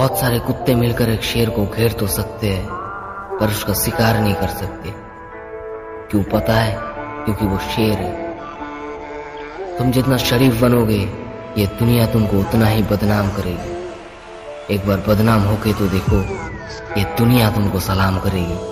बहुत सारे कुत्ते मिलकर एक शेर को घेर तो सकते हैं पर उसका शिकार नहीं कर सकते। क्यों पता है? क्योंकि वो शेर है। तुम जितना शरीफ बनोगे ये दुनिया तुमको उतना ही बदनाम करेगी। एक बार बदनाम होके तो देखो, ये दुनिया तुमको सलाम करेगी।